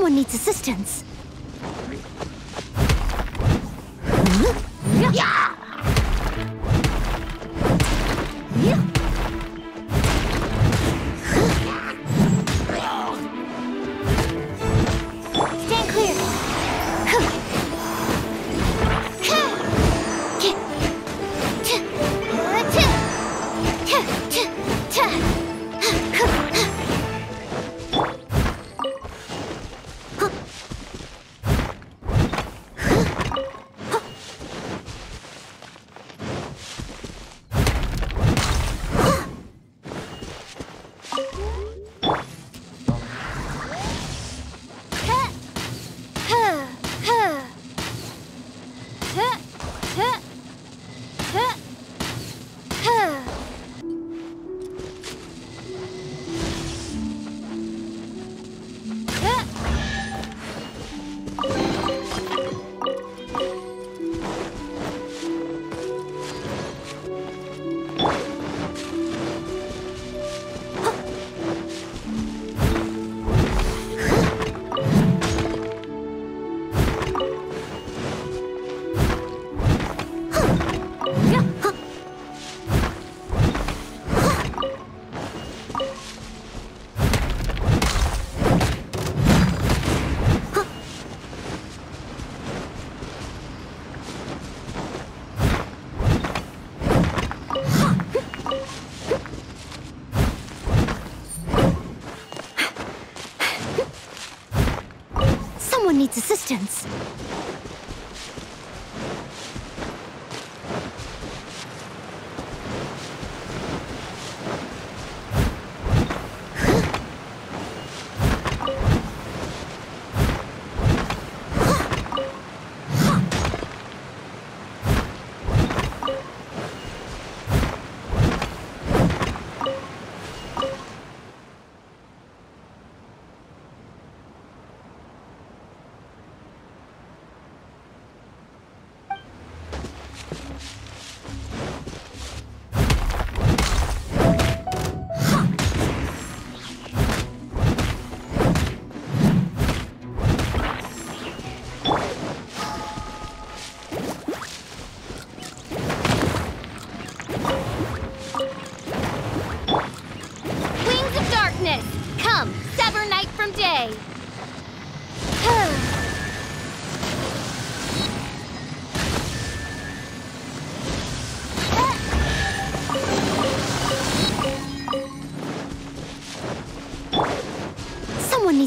Someone needs assistance.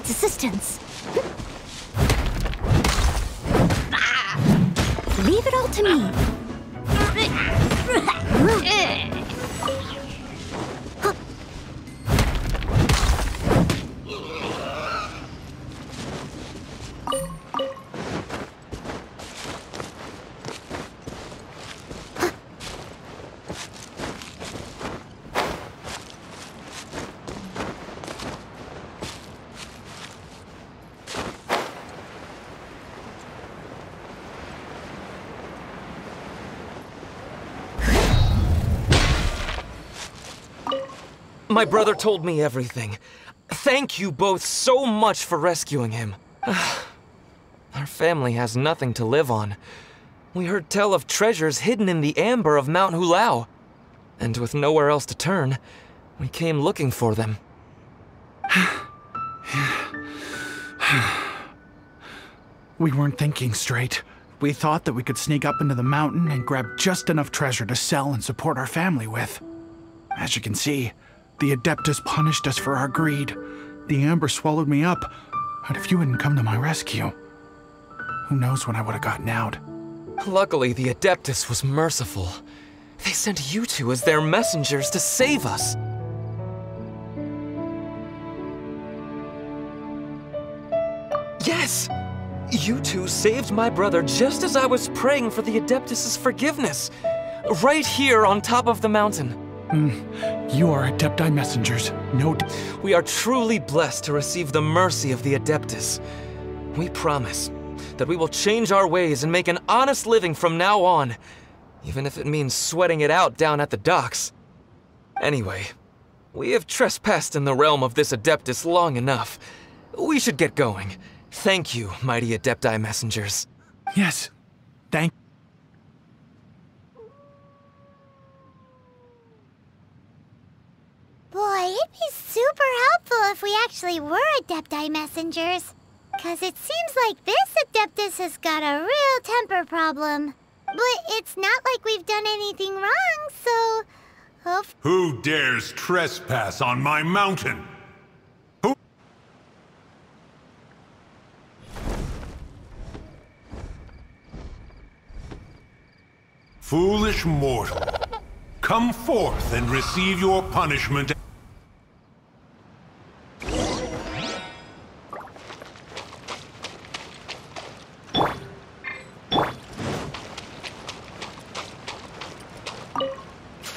Assistance. Assistance. Leave it all to me. My brother told me everything. Thank you both so much for rescuing him. Our family has nothing to live on. We heard tell of treasures hidden in the amber of Mount Hulao. And with nowhere else to turn, we came looking for them. We weren't thinking straight. We thought that we could sneak up into the mountain and grab just enough treasure to sell and support our family with. As you can see, the Adeptus punished us for our greed. The Amber swallowed me up, but if you hadn't come to my rescue, who knows when I would have gotten out. Luckily, the Adeptus was merciful. They sent you two as their messengers to save us. Yes! You two saved my brother just as I was praying for the Adeptus' forgiveness, right here on top of the mountain. You are Adepti messengers. We are truly blessed to receive the mercy of the Adeptus. We promise that we will change our ways and make an honest living from now on, even if it means sweating it out down at the docks. Anyway, we have trespassed in the realm of this Adeptus long enough. We should get going. Thank you, mighty Adepti messengers. Yes, thank you. Boy, it'd be super helpful if we actually were Adepti messengers. Cause it seems like this Adeptus has got a real temper problem. But it's not like we've done anything wrong, so... Who dares trespass on my mountain? Who? Foolish mortal, come forth and receive your punishment.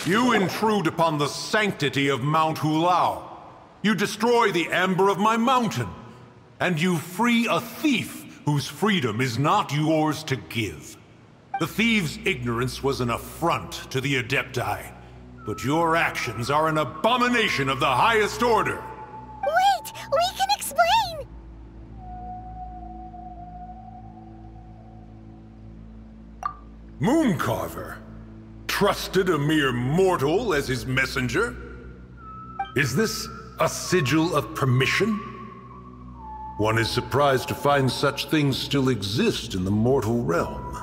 You intrude upon the sanctity of Mount Hulao. You destroy the amber of my mountain. And you free a thief whose freedom is not yours to give. The thief's ignorance was an affront to the Adepti. But your actions are an abomination of the highest order. Wait! We can explain! Moon Carver. Trusted a mere mortal as his messenger? Is this a sigil of permission? One is surprised to find such things still exist in the mortal realm.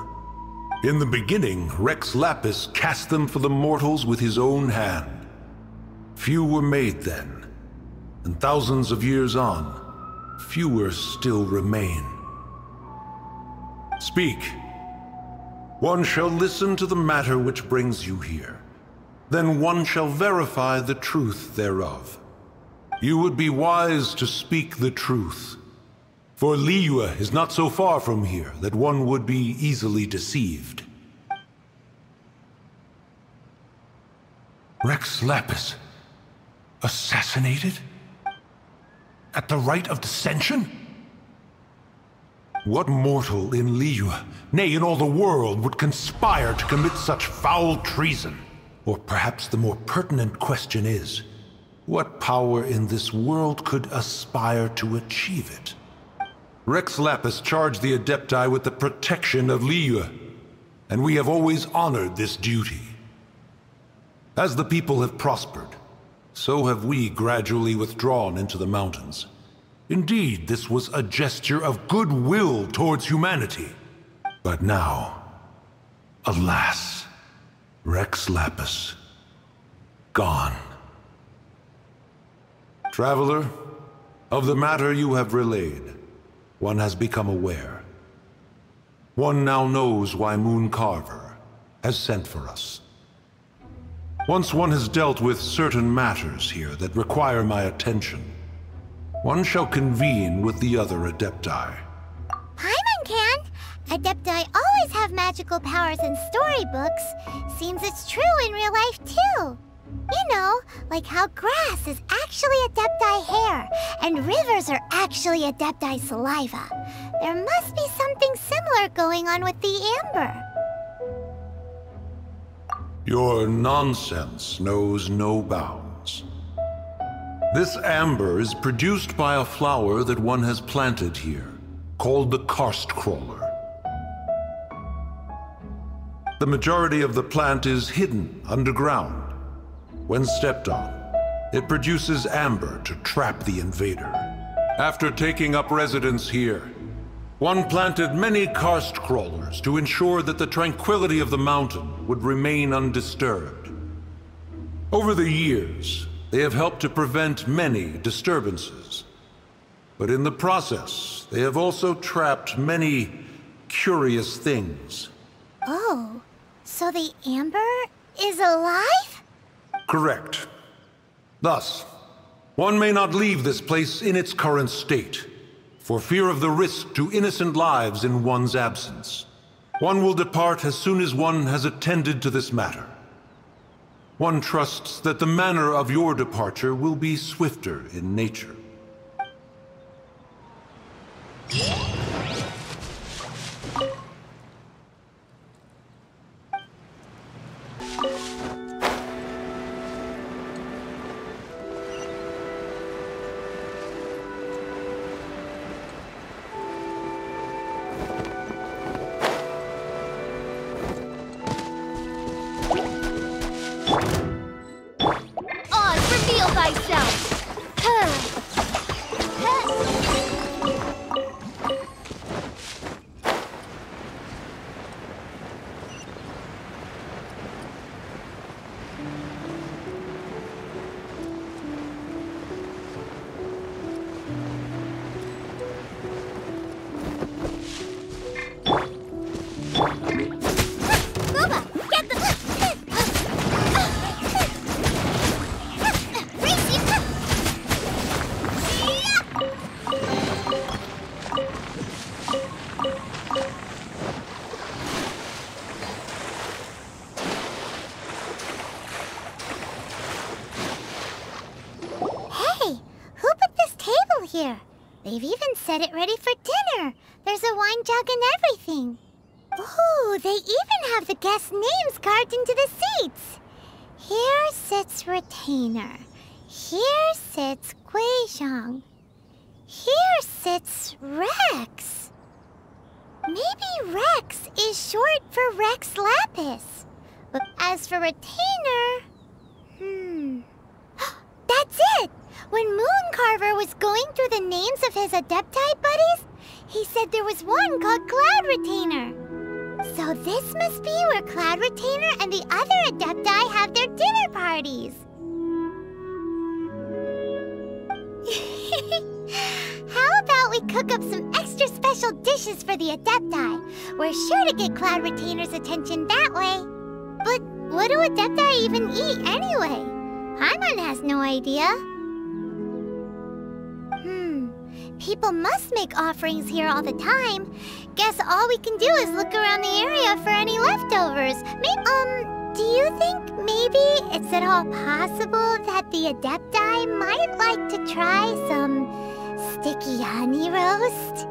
In the beginning, Rex Lapis cast them for the mortals with his own hand. Few were made then, and thousands of years on, fewer still remain. Speak. One shall listen to the matter which brings you here. Then one shall verify the truth thereof. You would be wise to speak the truth. For Liyue is not so far from here that one would be easily deceived. Rex Lapis... assassinated? At the Rite of Dissension? What mortal in Liyue, nay in all the world, would conspire to commit such foul treason? Or perhaps the more pertinent question is, what power in this world could aspire to achieve it? Rex Lapis charged the Adepti with the protection of Liyue, and we have always honored this duty. As the people have prospered, so have we gradually withdrawn into the mountains. Indeed, this was a gesture of goodwill towards humanity. But now, alas, Rex Lapis, gone. Traveler, of the matter you have relayed, one has become aware. One now knows why Moon Carver has sent for us. Once one has dealt with certain matters here that require my attention, one shall convene with the other Adepti. Paimon can! Adepti always have magical powers in storybooks. Seems it's true in real life, too. You know, like how grass is actually Adepti hair, and rivers are actually Adepti saliva. There must be something similar going on with the amber. Your nonsense knows no bounds. This amber is produced by a flower that one has planted here, called the karst crawler. The majority of the plant is hidden underground. When stepped on, it produces amber to trap the invader. After taking up residence here, one planted many karst crawlers to ensure that the tranquility of the mountain would remain undisturbed. Over the years, they have helped to prevent many disturbances. But in the process, they have also trapped many curious things. Oh, so the amber is alive? Correct. Thus, one may not leave this place in its current state, for fear of the risk to innocent lives in one's absence. One will depart as soon as one has attended to this matter. One trusts that the manner of your departure will be swifter in nature. They've even set it ready for dinner. There's a wine jug and everything. Ooh, they even have the guest names carved into the seats. Here sits Retainer. Here sits Guizhong. Here sits Rex. Maybe Rex is short for Rex Lapis. But as for Retainer... That's it! When Moon Carver was going through the names of his Adepti buddies, he said there was one called Cloud Retainer. So this must be where Cloud Retainer and the other Adepti have their dinner parties. How about we cook up some extra special dishes for the Adepti? We're sure to get Cloud Retainer's attention that way. But what do Adepti even eat anyway? Paimon has no idea. People must make offerings here all the time. Guess all we can do is look around the area for any leftovers. Do you think maybe it's at all possible that the Adepti might like to try some sticky honey roast?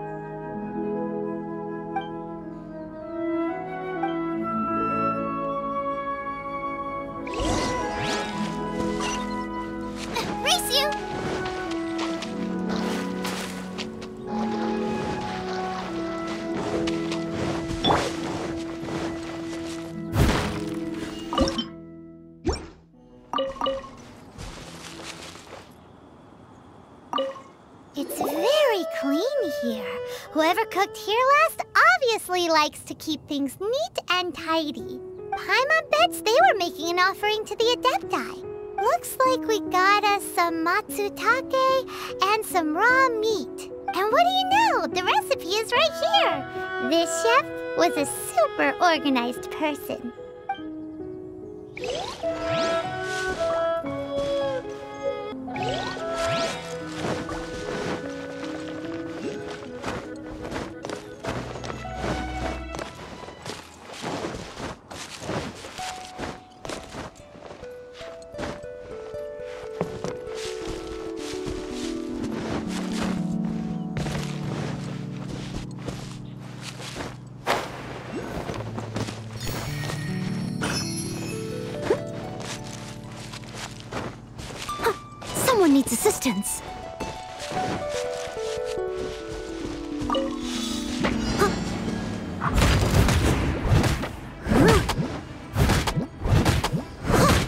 Likes to keep things neat and tidy. Paimon bets they were making an offering to the Adepti. Looks like we got us some matsutake and some raw meat. And what do you know? The recipe is right here. This chef was a super organized person. Assistance.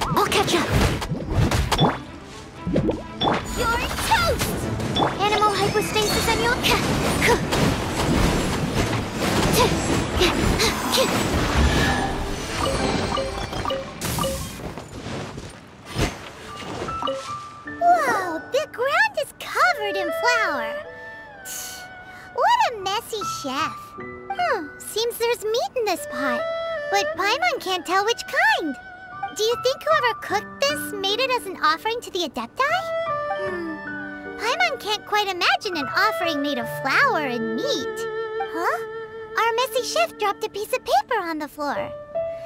I'll catch up. You're toast! Animal hypostasis on your chef. Seems there's meat in this pot, but Paimon can't tell which kind. Do you think whoever cooked this made it as an offering to the Adepti? Paimon can't quite imagine an offering made of flour and meat. Our messy chef dropped a piece of paper on the floor.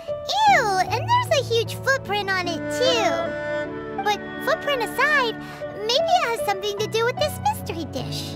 Ew, and there's a huge footprint on it too. But footprint aside, maybe it has something to do with this mystery dish.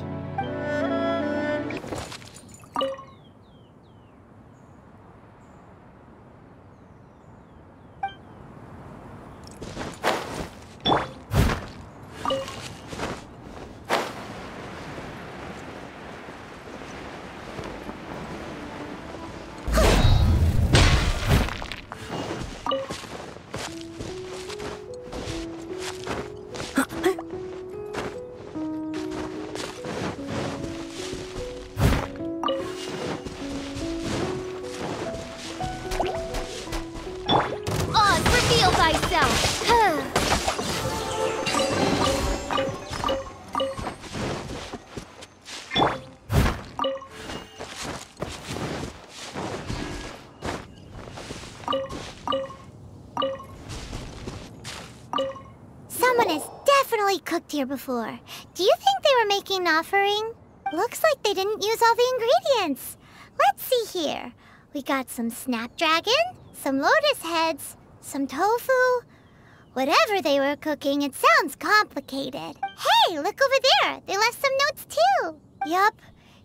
Cooked here before. Do you think they were making an offering? Looks like they didn't use all the ingredients. Let's see here. We got some snapdragon, some lotus heads, some tofu. Whatever they were cooking, it sounds complicated. Hey, look over there! They left some notes too! Yup,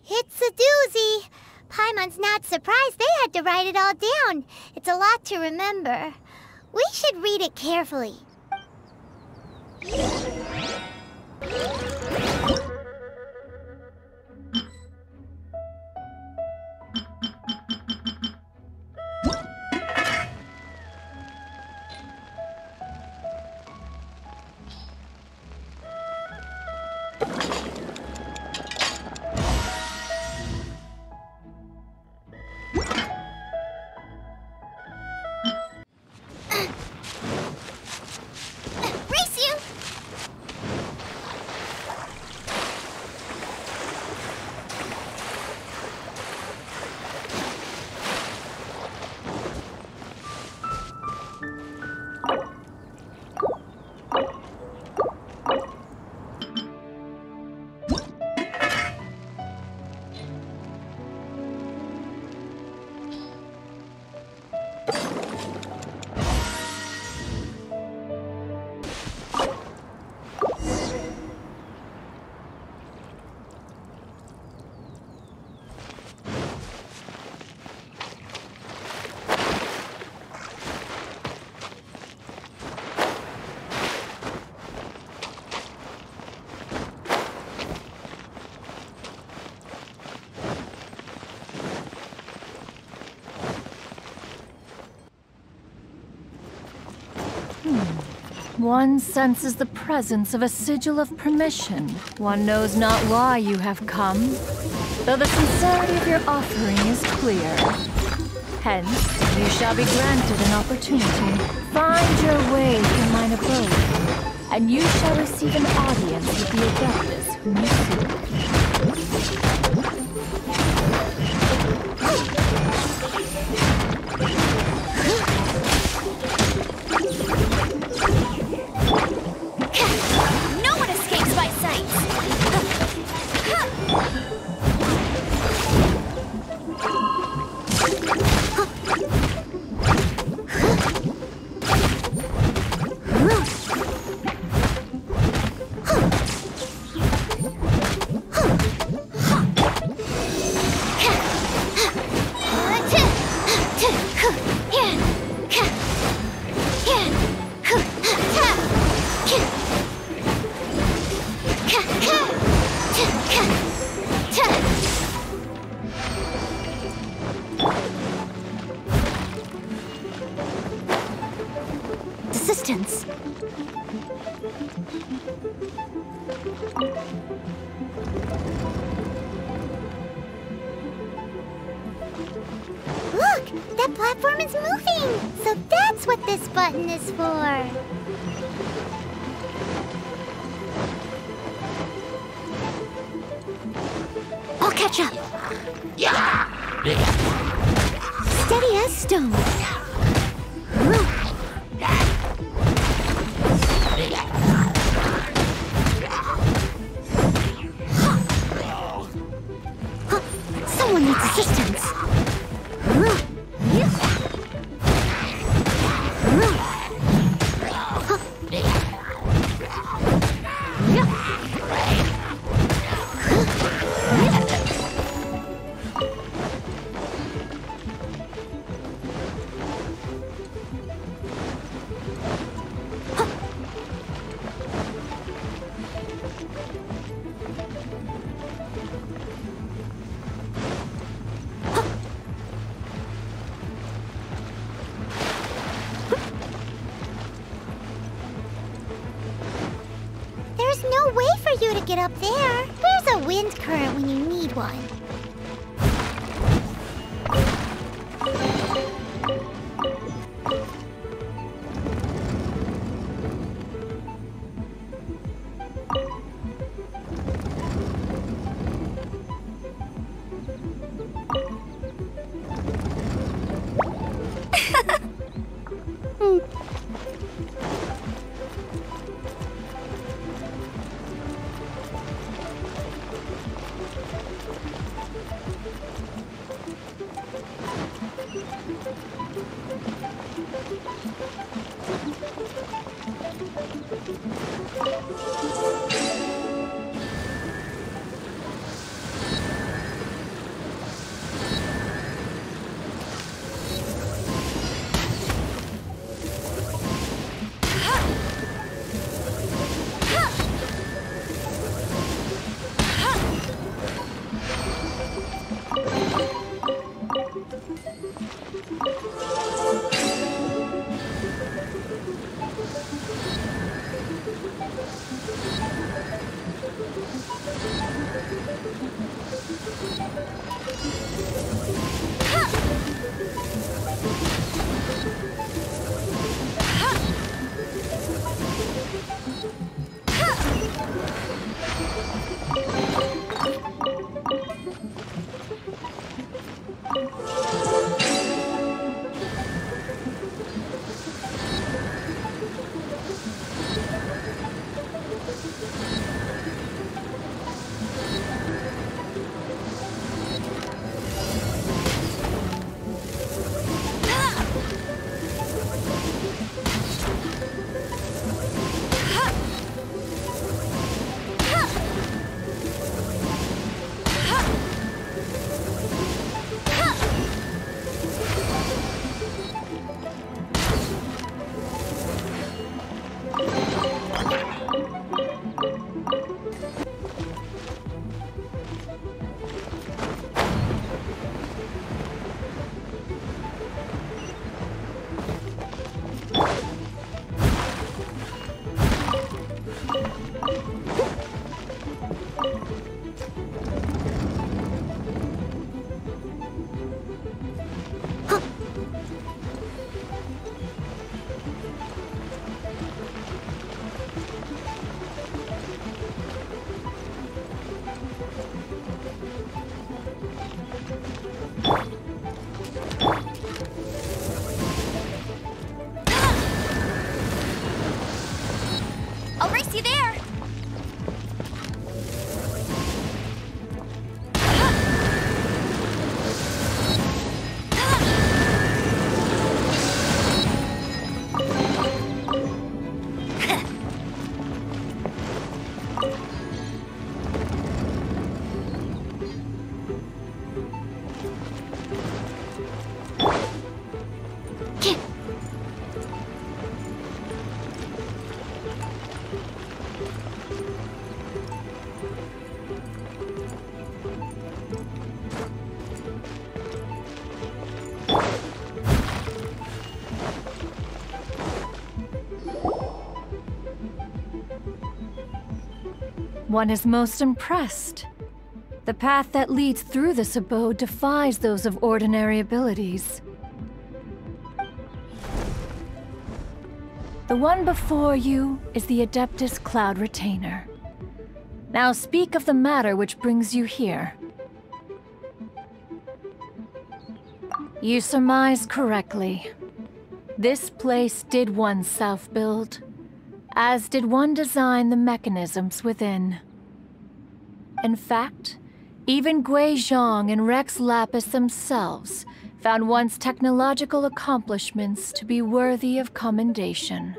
it's a doozy. Paimon's not surprised they had to write it all down. It's a lot to remember. We should read it carefully. One senses the presence of a sigil of permission. One knows not why you have come, though the sincerity of your offering is clear. Hence, you shall be granted an opportunity. Find your way to mine abode, and you shall receive an audience with the Adeptus whom you seek. No one escapes by sight! Get up there. There's a wind current when you need one. one is most impressed. The path that leads through this abode defies those of ordinary abilities. The one before you is the Adeptus Cloud Retainer. Now speak of the matter which brings you here. You surmise correctly. This place did one self-build, as did one design the mechanisms within. In fact, even Guizhong and Rex Lapis themselves found one's technological accomplishments to be worthy of commendation.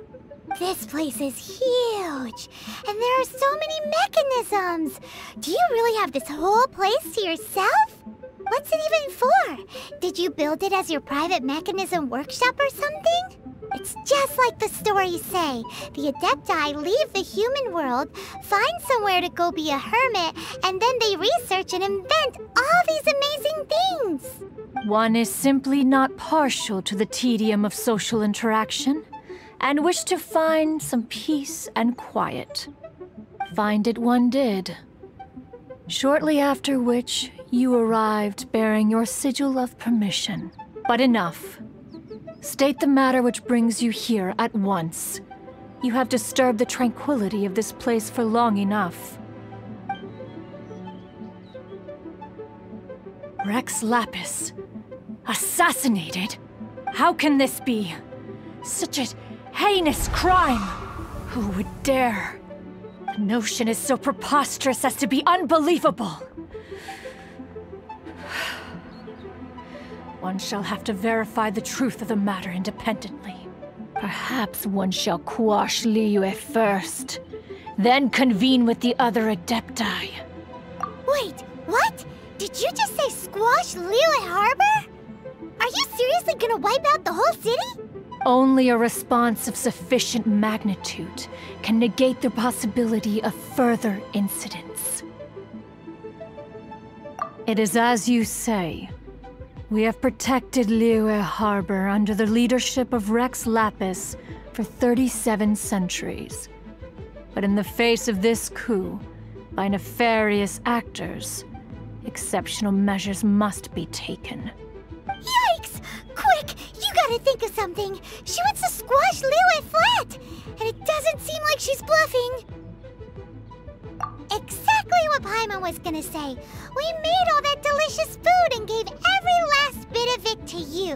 This place is huge, and there are so many mechanisms! Do you really have this whole place to yourself? What's it even for? Did you build it as your private mechanism workshop or something? It's just like the stories say. The Adepti leave the human world, find somewhere to go be a hermit, and then they research and invent all these amazing things! One is simply not partial to the tedium of social interaction, and wished to find some peace and quiet. Find it one did. Shortly after which, you arrived bearing your sigil of permission. But enough. State the matter which brings you here at once. You have disturbed the tranquility of this place for long enough. Rex Lapis... assassinated? How can this be? Such a heinous crime! Who would dare? The notion is so preposterous as to be unbelievable! One shall have to verify the truth of the matter independently. Perhaps one shall quash Liyue first, then convene with the other Adepti. Wait, what? Did you just say squash Liyue Harbor? Are you seriously gonna wipe out the whole city? Only a response of sufficient magnitude can negate the possibility of further incidents. It is as you say. We have protected Liyue Harbor under the leadership of Rex Lapis for 37 centuries. But in the face of this coup, by nefarious actors, exceptional measures must be taken. Yikes! Quick! You gotta think of something! She wants to squash Liyue flat! And it doesn't seem like she's bluffing! Exactly what Paimon was gonna say. We made all that delicious food and gave every last bit of it to you.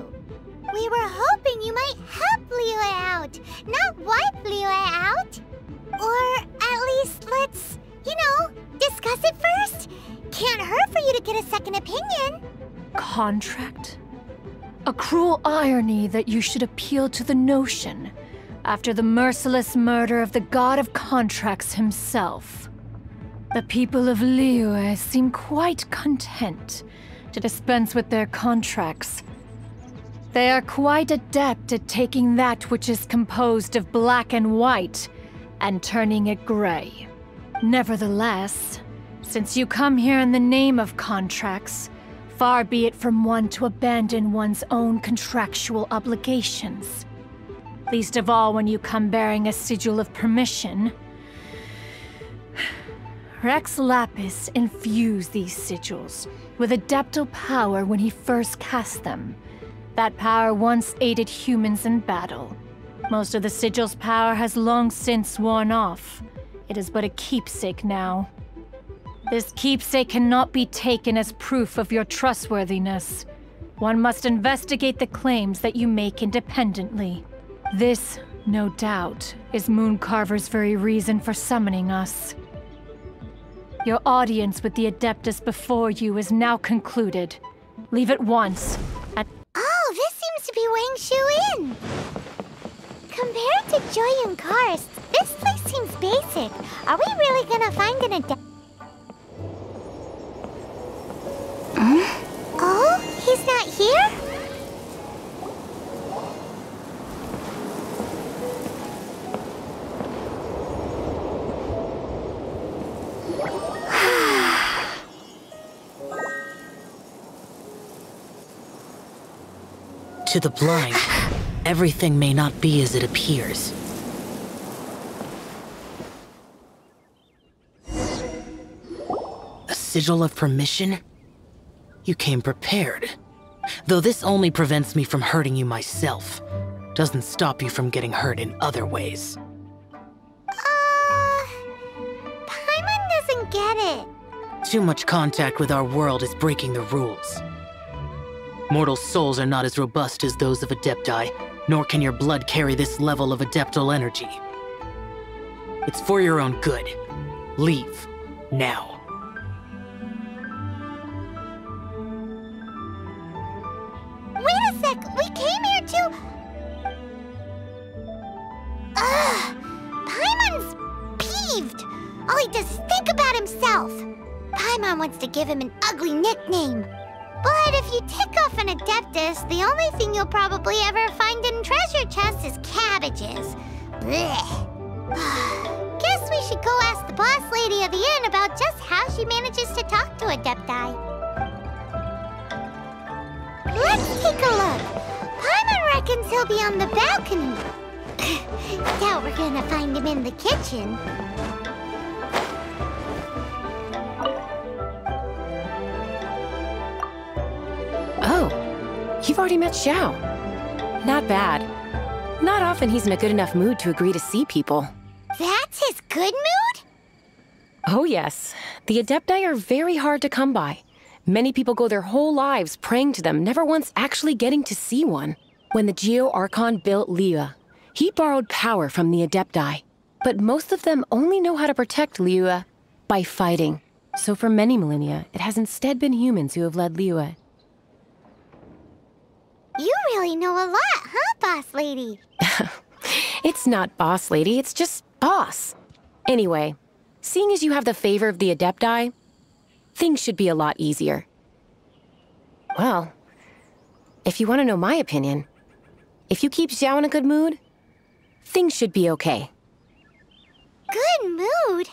We were hoping you might help Liyue out, not wipe Liyue out. Or at least let's, you know, discuss it first. Can't hurt for you to get a second opinion. Contract? A cruel irony that you should appeal to the notion after the merciless murder of the god of contracts himself. The people of Liyue seem quite content to dispense with their contracts. They are quite adept at taking that which is composed of black and white and turning it gray. Nevertheless, since you come here in the name of contracts, far be it from one to abandon one's own contractual obligations. Least of all when you come bearing a sigil of permission. Rex Lapis infused these sigils with adeptal power when he first cast them. That power once aided humans in battle. Most of the sigil's power has long since worn off. It is but a keepsake now. This keepsake cannot be taken as proof of your trustworthiness. One must investigate the claims that you make independently. This, no doubt, is Moon Carver's very reason for summoning us. Your audience with the Adeptus before you is now concluded. Leave at once. This seems to be Wangshu Inn! Compared to Jueyun Karst, this place seems basic. Are we really gonna find an Adept? Oh? He's not here? To the blind, everything may not be as it appears. sigil of permission? You came prepared. Though this only prevents me from hurting you myself, doesn't stop you from getting hurt in other ways. Paimon doesn't get it. Too much contact with our world is breaking the rules. Mortal souls are not as robust as those of Adepti, nor can your blood carry this level of adeptal energy. It's for your own good. Leave. Now. Wait a sec! We came here to... Ugh! Paimon's peeved! All he does is think about himself! Paimon wants to give him an ugly nickname. But if you tick off an Adeptus, the only thing you'll probably ever find in treasure chests is cabbages. Blech. Guess we should go ask the boss lady of the inn about just how she manages to talk to Adepti. Let's take a look. Paimon reckons he'll be on the balcony. Doubt we're gonna find him in the kitchen. You've already met Xiao. Not bad. Not often he's in a good enough mood to agree to see people. That's his good mood? Oh yes. The Adepti are very hard to come by. Many people go their whole lives praying to them, never once actually getting to see one. When the Geo Archon built Liyue, he borrowed power from the Adepti. But most of them only know how to protect Liyue by fighting. So for many millennia, it has instead been humans who have led Liyue. You really know a lot, huh, boss lady? It's not boss lady, it's just boss. Anyway, seeing as you have the favor of the Adepti, things should be a lot easier. Well, if you want to know my opinion, if you keep Xiao in a good mood, things should be okay. Good mood?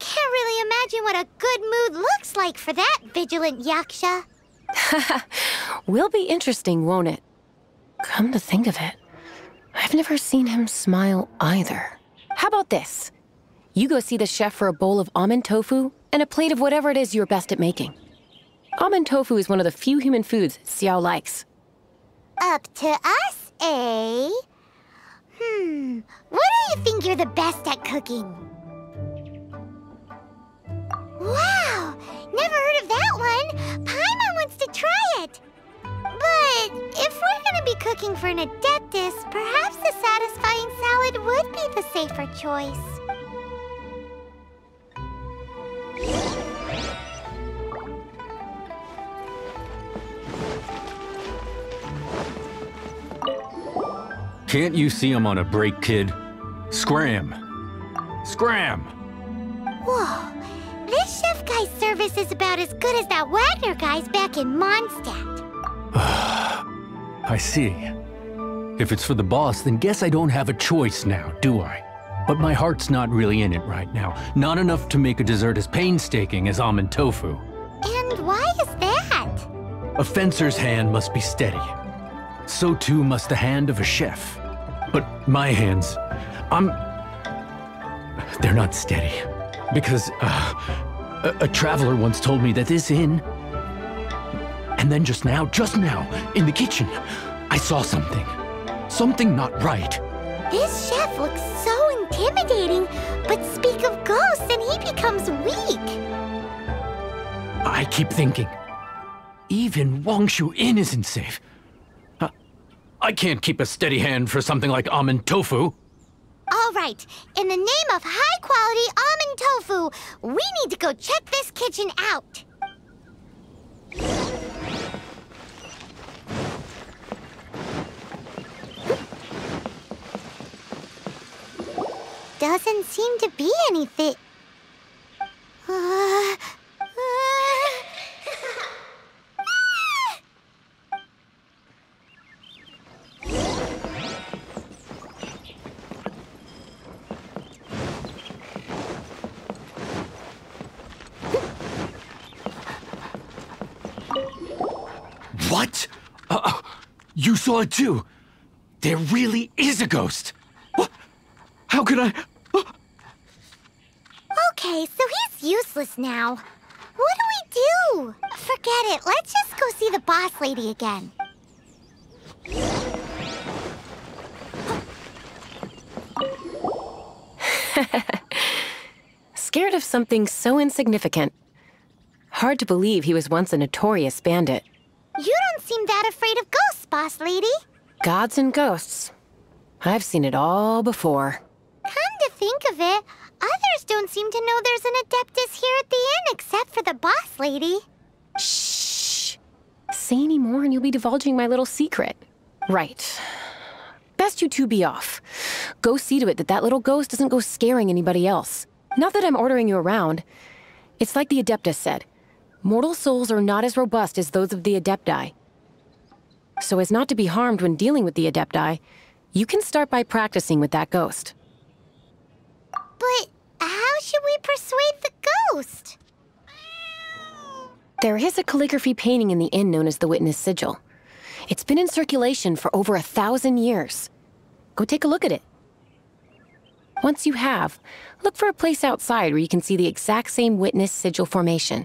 Can't really imagine what a good mood looks like for that vigilant Yaksha. Will be interesting, won't it? Come to think of it, I've never seen him smile either. How about this? You go see the chef for a bowl of almond tofu and a plate of whatever it is you're best at making. Almond tofu is one of the few human foods Xiao likes. Up to us, eh? What do you think you're the best at cooking? Wow! Never heard of that one! Paimon wants to try it! But if we're gonna be cooking for an Adeptus, perhaps a satisfying salad would be the safer choice. Can't you see I'm on a break, kid? Scram! Scram! Whoa! This chef guy's service is about as good as that Wagner guy's back in Mondstadt. I see. If it's for the boss, then guess I don't have a choice now, do I? But my heart's not really in it right now. Not enough to make a dessert as painstaking as almond tofu. And why is that? A fencer's hand must be steady. So too must the hand of a chef. But my hands, they're not steady. Because a traveler once told me that this inn, and then just now, in the kitchen, I saw something. Something not right. This chef looks so intimidating, but speak of ghosts and he becomes weak. I keep thinking, even Wangshu Inn isn't safe. I can't keep a steady hand for something like almond tofu. All right, in the name of high-quality almond tofu, we need to go check this kitchen out. Doesn't seem to be anything. What? You saw it too. There really is a ghost. What? How could I? Okay, so he's useless now. What do do? Forget it. Let's just go see the boss lady again. Scared of something so insignificant. Hard to believe he was once a notorious bandit. You don't seem that afraid of ghosts, boss lady. Gods and ghosts. I've seen it all before. Come to think of it, others don't seem to know there's an Adeptus here at the inn except for the boss lady. Shh! Say any more and you'll be divulging my little secret. Right. Best you two be off. Go see to it that that little ghost doesn't go scaring anybody else. Not that I'm ordering you around. It's like the Adeptus said. Mortal souls are not as robust as those of the Adepti. So as not to be harmed when dealing with the Adepti, you can start by practicing with that ghost. But how should we persuade the ghost? There is a calligraphy painting in the inn known as the Witness Sigil. It's been in circulation for over 1,000 years. Go take a look at it. Once you have, look for a place outside where you can see the exact same Witness Sigil formation.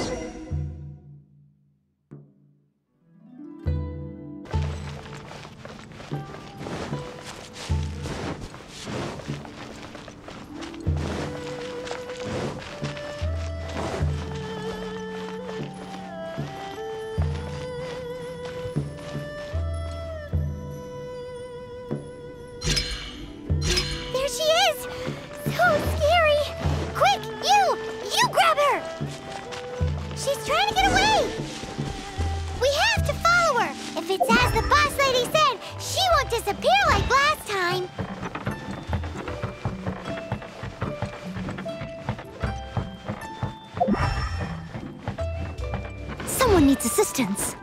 Assistance.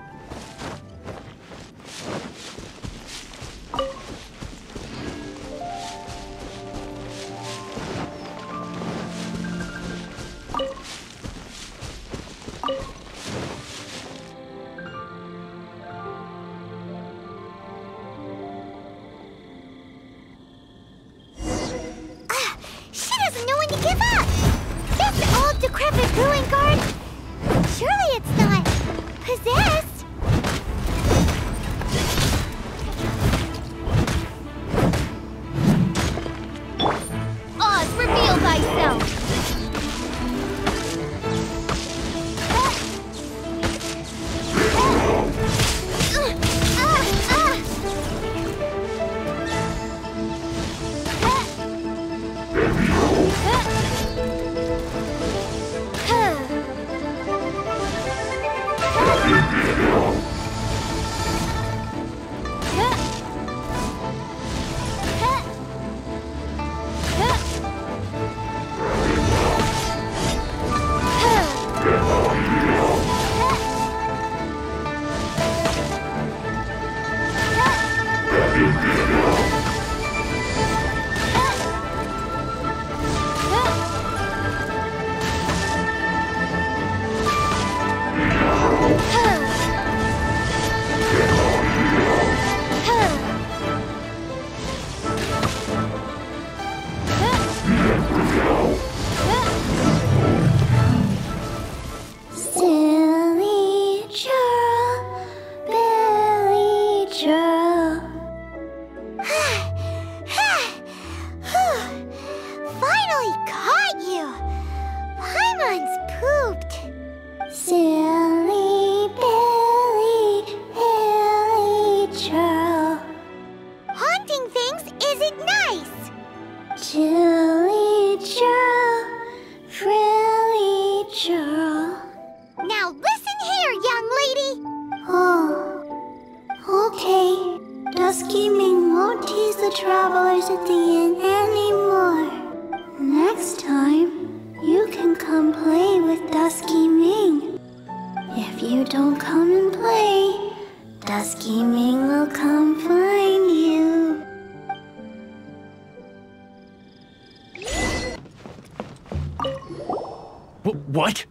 What?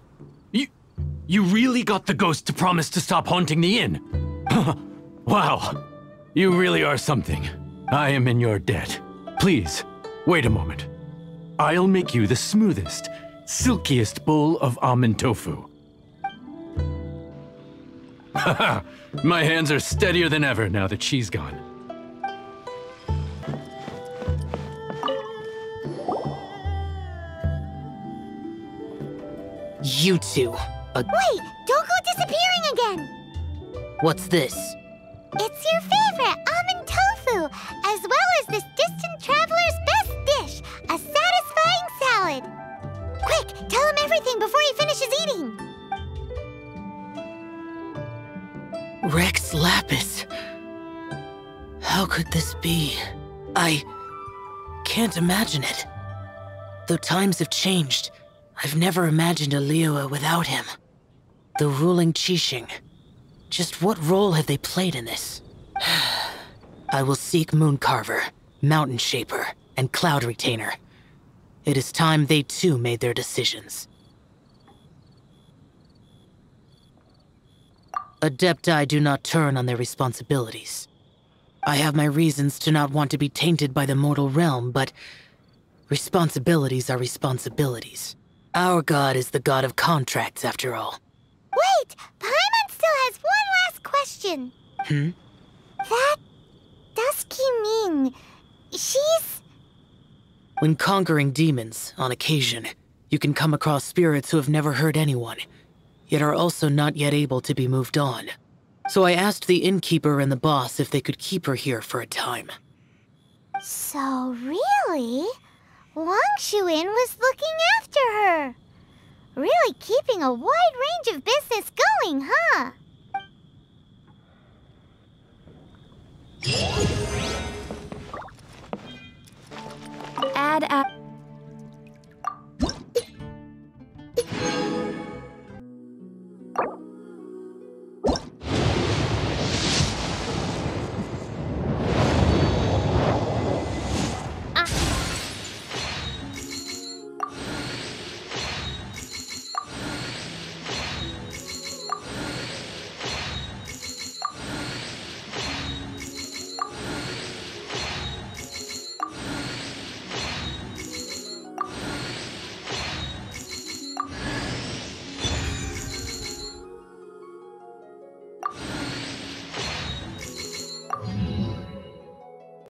You really got the ghost to promise to stop haunting the inn? Wow. You really are something. I am in your debt. Please, wait a moment. I'll make you the smoothest, silkiest bowl of almond tofu. Haha! My hands are steadier than ever now that she's gone. You two. Wait! Don't go disappearing again! What's this? It's your favorite almond tofu, as well as this distant traveler's best dish, a satisfying salad. Quick, tell him everything before he finishes eating. Rex Lapis. How could this be? I can't imagine it. Though times have changed, I've never imagined a Liyue without him. The ruling Qixing. Just what role have they played in this? I will seek Moon Carver, Mountain Shaper, and Cloud Retainer. It is time they too made their decisions. Adepti do not turn on their responsibilities. I have my reasons to not want to be tainted by the mortal realm, but responsibilities are responsibilities. Our god is the god of contracts, after all. Wait! Paimon still has one last question. Hmm? That Dusky Ming, she's... When conquering demons, on occasion, you can come across spirits who have never hurt anyone, yet are also not yet able to be moved on. So I asked the innkeeper and the boss if they could keep her here for a time. So really? Wang Shuin was looking after her. Really keeping a wide range of business going, huh? Add up.